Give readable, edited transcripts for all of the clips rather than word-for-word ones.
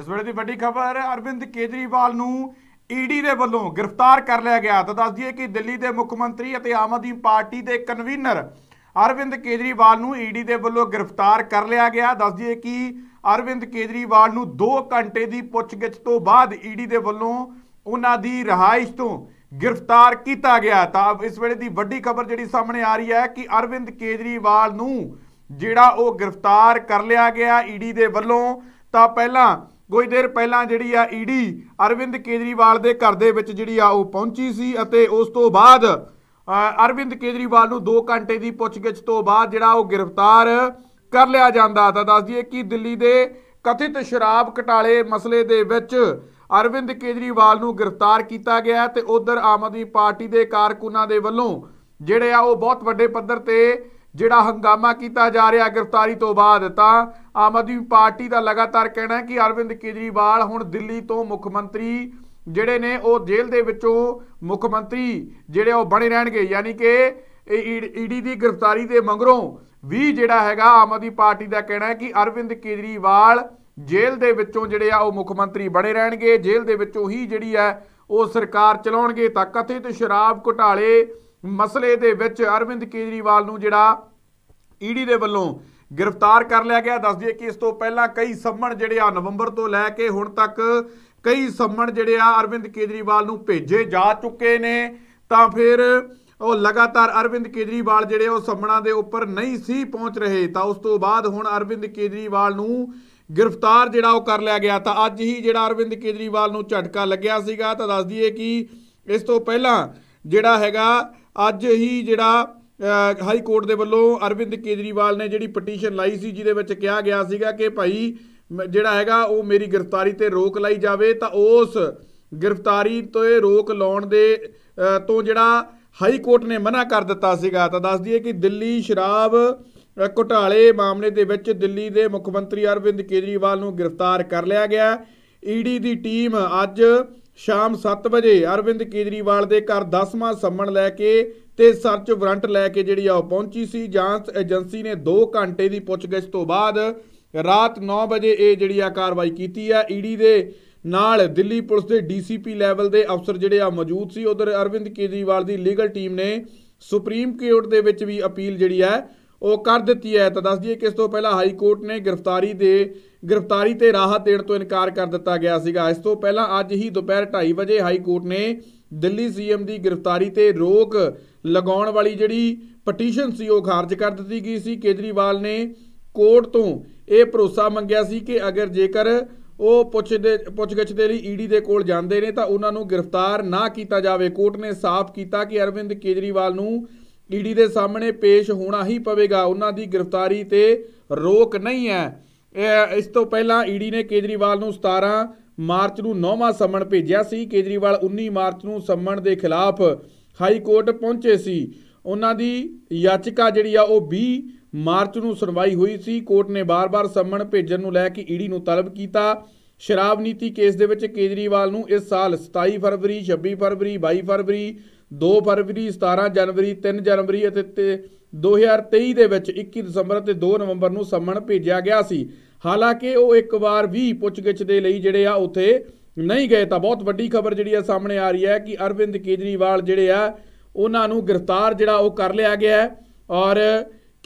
इस वे की बड़ी खबर अरविंद केजरीवाल ईडी के वालों गिरफ्तार कर लिया गया। तो दस दिए कि दिल्ली के मुख्यमंत्री और आम आदमी पार्टी के कन्वीनर अरविंद केजरीवाल ईडी के वालों गिरफ्तार कर लिया गया। दस दिए कि अरविंद केजरीवाल 2 घंटे की पुछगिछ तो बाद ईडी के वालों उन्होंने रिहाइश तो गिरफ्तार किया गया। तो अब इस वे की बड़ी खबर जी सामने आ रही है कि अरविंद केजरीवाल जिहड़ा वह गिरफ्तार कर लिया गया ईडी के वालों। तो पहला कोई देर पहला जी ईडी अरविंद केजरीवाल के घर के जी पहुंची सी अते उस तो बाद अरविंद केजरीवाल 2 घंटे की पुछगिछ तो बाद जो गिरफ्तार कर लिया जाता। तो दस दिए कि दिल्ली के कथित शराब घोटाले मसले के अरविंद केजरीवाल गिरफ्तार किया गया। तो उधर आम आदमी पार्टी के कारकुनां दे वल्लों जिहड़े आ वो बहुत वड्डे पद्धर ते जिहड़ा हंगामा किया जा रहा गिरफ्तारी तो बाद। आम आदमी पार्टी का लगातार कहना है कि अरविंद केजरीवाल हुण दिल्ली तो मुख्यमंत्री जिहड़े ने वो जेल दे विचों मुख्यमंत्री जिहड़े वो बने रहणगे, यानी कि ईडी की गिरफ्तारी के मगरों भी जिहड़ा हैगा आम आदमी पार्टी का कहना है कि अरविंद केजरीवाल जेल दे विचों जिहड़े आ वो मुख्यमंत्री बने रहणगे, जेल दे विचों ही जिहड़ी है वो सरकार चलाउणगे। तां कथित शराब घोटाले मसले दे विच अरविंद केजरीवाल नूं जिहड़ा ईडी दे वल्लों गिरफ्तार कर लिया गया। दस दिए कि इस तो पहला कई सम्मण जिहड़े आ नवंबर तो लैके हुण तक कई सम्मण जिहड़े आ अरविंद केजरीवाल नूं भेजे जा चुके ने। तां फिर और लगातार अरविंद केजरीवाल जिहड़े वो सम्मणा दे उपर नहीं सी पहुँच रहे। तो उस तो बाद हुण अरविंद केजरीवाल नूं गिरफ्तार जिहड़ा कर लिया गया। तो अज ही जिहड़ा अरविंद केजरीवाल नूं झटका लग्या सीगा। तो दस दिए कि इस तो पहला जिहड़ा हैगा अज ही जिहड़ा हाई कोर्ट के वलों अरविंद केजरीवाल ने जिहड़ी पटीशन लाई सी जिहदे विच कहा गया सीगा कि भाई जिहड़ा हैगा वो मेरी गिरफ्तारी ते रोक लाई जावे। तो उस गिरफ्तारी तो रोक लाउण दे तो जिहड़ा हाई कोर्ट ने मना कर दिता सीगा। तो दस दिए कि दिल्ली शराब घोटाले मामले के विच दिल्ली के मुख्यमंत्री अरविंद केजरीवाल नूं गिरफ्तार कर लिया गया। ईडी की टीम अज शाम 7 बजे अरविंद केजरीवाल के घर 10वां सम्मण लैके ते सर्च वारंट लैके जी पहुंची सी। जांच एजेंसी ने 2 घंटे की पुछगिछ तो बाद रात 9 बजे ये जी कार्रवाई की है। ईडी के नाल दिल्ली पुलिस के DCP लैवल के अफसर जोड़े आ मौजूद सी। उधर अरविंद केजरीवाल की लीगल टीम ने सुप्रीम कोर्ट के विच भी अपील जी है वो कर दी है। तो दस दिए कि इस तो पहला हाई कोर्ट ने गिरफ्तारी ते राहत देने तो इनकार कर दिता गया सीगा। इस तो पहला अज ही दोपहर 2:30 बजे हाई कोर्ट ने दिल्ली CM की गिरफ्तारी ते रोक लगाउण वाली जिहड़ी पटीशन सी वो खारिज कर दी गई सी। केजरीवाल ने कोर्ट तो यह भरोसा मंगिया सी कि अगर जेकर वो पुछगिछ दे लई ईडी दे कोल जांदे ने तां उन्हां नूं गिरफ्तार ना किया जाए। कोर्ट ने साफ किया कि अरविंद केजरीवाल नूं ईडी के सामने पेश होना ही पवेगा, उन्हां दी गिरफ्तारी ते रोक नहीं है। इस तो पहला ईडी ने केजरीवाल नूं 17 मार्च नूं 9वां सम्मण भेजिया सी। केजरीवाल 19 मार्च नूं सम्मण दे खिलाफ हाई कोर्ट पहुंचे सी। उन्हां दी याचिका जिहड़ी आ ओह 20 मार्च नूं सुनवाई हुई सी। कोर्ट ने बार-बार सम्मण भेजण नूं लै के ईडी नूं तलब कीता। शराब नीति केस दे विच केजरीवाल नूं इस साल 27 फरवरी, 26 फरवरी, 22 फरवरी, 2 फरवरी, 17 जनवरी, 3 जनवरी ਅਤੇ 2023 ਦੇ ਵਿੱਚ 21 ਦਸੰਬਰ ਅਤੇ 2 ਨਵੰਬਰ ਨੂੰ ਸੰਮਣ ਭੇਜਿਆ ਗਿਆ ਸੀ। ਹਾਲਾਂਕਿ ਉਹ ਇੱਕ ਵਾਰ ਵੀ ਪੁੱਛਗਿੱਛ ਦੇ ਲਈ ਜਿਹੜੇ ਆ ਉੱਥੇ ਨਹੀਂ ਗਏ। ਤਾਂ ਬਹੁਤ ਵੱਡੀ ਖਬਰ ਜਿਹੜੀ ਆ ਸਾਹਮਣੇ ਆ ਰਹੀ ਹੈ ਕਿ ਅਰਵਿੰਦ ਕੇਜਰੀਵਾਲ ਜਿਹੜੇ ਆ ਉਹਨਾਂ ਨੂੰ ਗ੍ਰਿਫਤਾਰ ਜਿਹੜਾ ਉਹ ਕਰ ਲਿਆ ਗਿਆ ਔਰ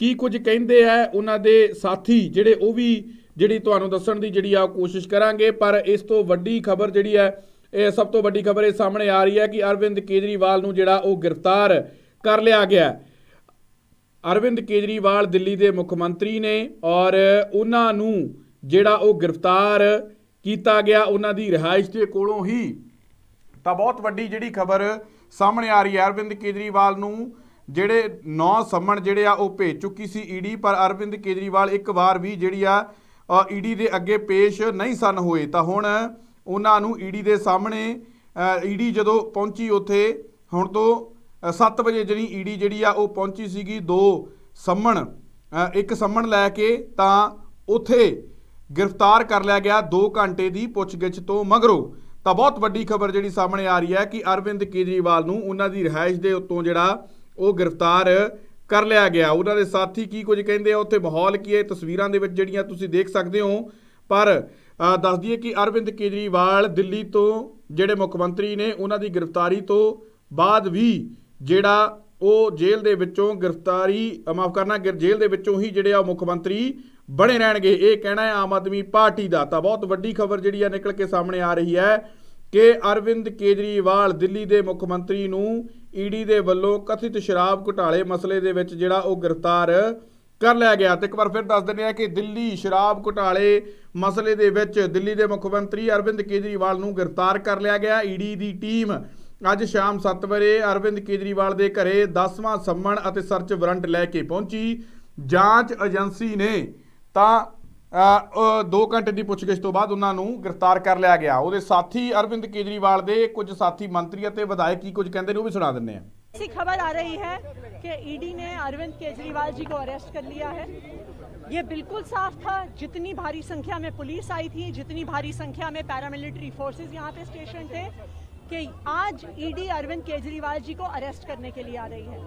ਕੀ ਕੁਝ ਕਹਿੰਦੇ ਆ ਉਹਨਾਂ ਦੇ ਸਾਥੀ ਜਿਹੜੇ ਉਹ ਵੀ ਜਿਹੜੀ ਤੁਹਾਨੂੰ ਦੱਸਣ ਦੀ ਜਿਹੜੀ ਆ ਕੋਸ਼ਿਸ਼ ਕਰਾਂਗੇ। ਪਰ ਇਸ ਤੋਂ ਵੱਡੀ खबर ਜਿਹੜੀ ਹੈ ਇਹ सब तो वड्डी खबर ये सामने आ रही है कि अरविंद केजरीवाल नूं जिहड़ा वो गिरफ्तार कर लिया गया। अरविंद केजरीवाल दिल्ली के मुख्यमंत्री ने और उन्हां नूं जिहड़ा वो गिरफ्तार किया गया उन्हां दी रिहाइश दे कोलों ही। तां बहुत वड्डी जिहड़ी खबर सामने आ रही है अरविंद केजरीवाल नूं जिहड़े 9 सम्मण जिहड़े आ वो भेज चुकी सी ईडी, पर अरविंद केजरीवाल एक बार भी जिहड़ी आ ईडी दे अगे पेश नहीं सन होए। तां हुण उन्होंने ईडी के सामने ईडी जदों पहुँची उत्थे हुण तो 7 बजे जी ईडी जी पहुँची सीगी 2 सम्मण 1 सम्मण लैके तां उत्थे गिरफ्तार कर लिया गया 2 घंटे की पुछगिछ तो मगरों। तां बहुत वड्डी खबर जी सामने आ रही है कि अरविंद केजरीवाल नूं उन्हां दी रिहाइश दे उत्तों जिहड़ा वो गिरफ्तार कर लिया गया। उन्होंने साथी की कुछ कहिंदे आ उत्थे माहौल की है तस्वीरां दे विच जिहड़ियां तुसीं देख सकदे हो। पर दस दीए कि अरविंद केजरीवाल दिल्ली तो जिहड़े मुख्य मंत्री ने उन्हां दी गिरफ्तारी तो बाद भी जिहड़ा ਉਹ जेल दे विच्चों गिरफ्तारी माफ करना जेल दे विच्चों ही जिहड़े मुख्य मंत्री बने रहणगे। यह कहना है आम आदमी पार्टी दा। तां बहुत वड्डी खबर जिहड़ी आ निकल के सामने आ रही है कि अरविंद केजरीवाल दिल्ली दे मुख्य मंत्री नूं ईडी दे वल्लों कथित शराब घोटाले मसले दे विच जिहड़ा ओह गिरफ्तार कर लिया गया। तो एक बार फिर दस दिंदे आ कि दिल्ली शराब घोटाले मसले दे विच दिल्ली दे मुख्य मंत्री अरविंद केजरीवाल नूं गिरफ्तार कर लिया गया। ईडी दी टीम अज शाम 7 बजे अरविंद केजरीवाल के घरे 10वां सम्मन और सर्च वारंट लैके पहुंची। जांच एजेंसी ने तां 2 घंटे की पुछगिछ तो बाद उन्हां नूं गिरफ्तार कर लिया गया। उहदे साथी अरविंद केजरीवाल के कुछ साथी मंत्री अते विधायक की कुछ कहिंदे ने, भी सुना दिंदे आ। ऐसी खबर आ रही है कि ईडी ने अरविंद केजरीवाल जी को अरेस्ट कर लिया है। ये बिल्कुल साफ था, जितनी भारी संख्या में पुलिस आई थी, जितनी भारी संख्या में पैरामिलिट्री फोर्सेस यहाँ पे स्टेशन थे कि आज ईडी अरविंद केजरीवाल जी को अरेस्ट करने के लिए आ रही है।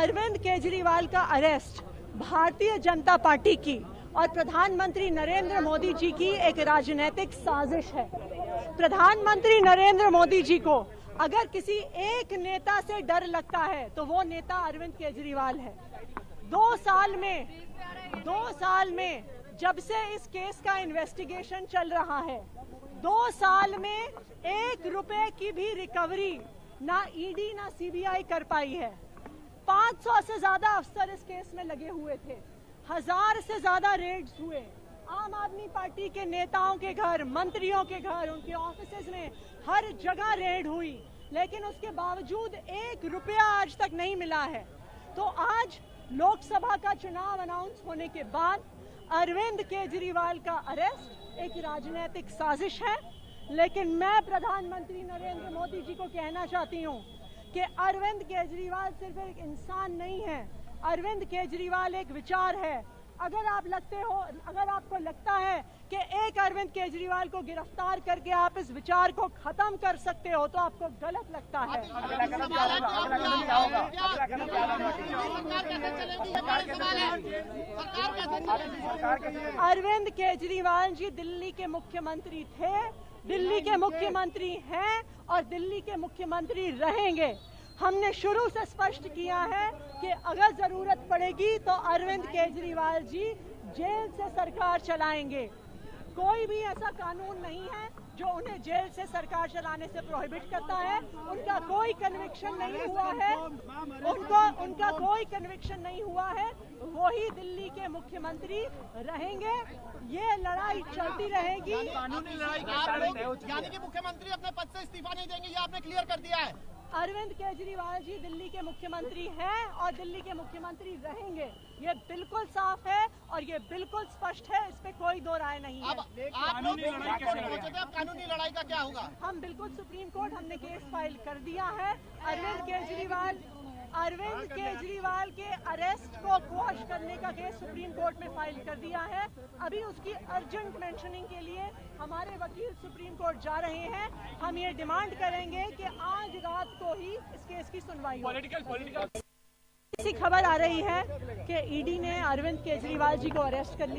अरविंद केजरीवाल का अरेस्ट भारतीय जनता पार्टी की और प्रधानमंत्री नरेंद्र मोदी जी की एक राजनीतिक साजिश है। प्रधानमंत्री नरेंद्र मोदी जी को अगर किसी एक नेता से डर लगता है तो वो नेता अरविंद केजरीवाल है। 2 साल में जब से इस केस का इन्वेस्टिगेशन चल रहा है, 2 साल में 1 रुपए की भी रिकवरी ना ईडी ना सीबीआई कर पाई है। 500 से ज्यादा अफसर इस केस में लगे हुए थे, 1000 से ज्यादा रेड्स हुए। आम आदमी पार्टी के नेताओं के घर, मंत्रियों के घर, उनके ऑफिसेज में हर जगह रेड हुई, लेकिन उसके बावजूद 1 रुपया आज तक नहीं मिला है। तो आज लोकसभा का चुनाव अनाउंस होने के बाद अरविंद केजरीवाल का अरेस्ट एक राजनीतिक साजिश है। लेकिन मैं प्रधानमंत्री नरेंद्र मोदी जी को कहना चाहती हूँ कि अरविंद केजरीवाल सिर्फ एक इंसान नहीं है, अरविंद केजरीवाल एक विचार है। अगर आपको लगता है कि एक अरविंद केजरीवाल को गिरफ्तार करके आप इस विचार को खत्म कर सकते हो तो आपको गलत लगता है। अरविंद केजरीवाल जी दिल्ली के मुख्यमंत्री थे, दिल्ली के मुख्यमंत्री हैं और दिल्ली के मुख्यमंत्री रहेंगे। हमने शुरू से स्पष्ट किया है कि अगर जरूरत पड़ेगी तो अरविंद केजरीवाल जी जेल से सरकार चलाएंगे। कोई भी ऐसा कानून नहीं है जो उन्हें जेल से सरकार चलाने से प्रोहिबिट करता है। उनका कोई कन्विक्शन नहीं हुआ है, उनका कोई कन्विक्शन नहीं हुआ है। वही दिल्ली के मुख्यमंत्री रहेंगे। ये लड़ाई चलती रहेगी। यानी कि मुख्यमंत्री अपने पद से इस्तीफा नहीं देंगे, ये आपने क्लियर कर दिया है। अरविंद केजरीवाल जी दिल्ली के मुख्यमंत्री हैं और दिल्ली के मुख्यमंत्री रहेंगे। ये बिल्कुल साफ है और ये बिल्कुल स्पष्ट है, इस पे कोई दो राय नहीं है। अब कानूनी लड़ाई का क्या होगा? हम बिल्कुल सुप्रीम कोर्ट, हमने केस फाइल कर दिया है। अरविंद केजरीवाल के अरेस्ट को क्वॉश करने का केस सुप्रीम कोर्ट में फाइल कर दिया है। अभी उसकी अर्जेंट मेंशनिंग के लिए हमारे वकील सुप्रीम कोर्ट जा रहे हैं। हम ये डिमांड करेंगे कि आज रात को ही इस केस की सुनवाई हो। ऐसी खबर आ रही है कि ईडी ने अरविंद केजरीवाल जी को अरेस्ट कर लिया।